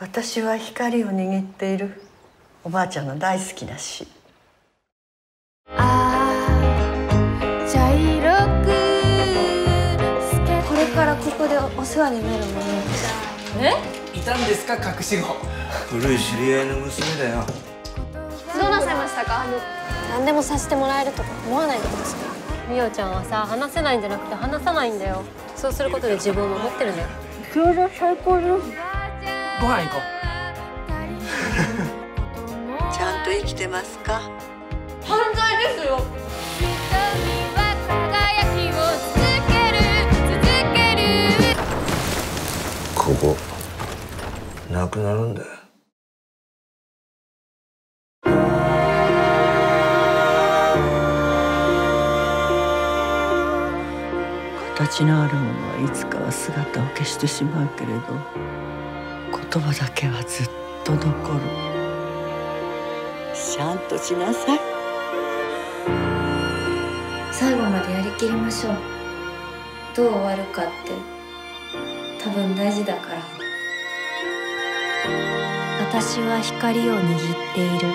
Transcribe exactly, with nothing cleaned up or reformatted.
私は光を握っている」おばあちゃんの大好きな詩。これからここでお世話になるものです。え？いたんですか、隠し子。古い知り合いの娘だよ。どうなさいましたか？あの何でもさせてもらえるとか思わないでください。みおちゃんはさ、話せないんじゃなくて話さないんだよ。そうすることで自分を守ってるんだよ。それは最高です。ご飯行こう。ちゃんと生きてますか？犯罪ですよ。ここなくなるんだよ。形のあるものはいつかは姿を消してしまうけれど、言葉だけはずっと残る。ちゃんとしなさい。最後までやりきりましょう。どう終わるかって多分大事だから。私は光を握っている。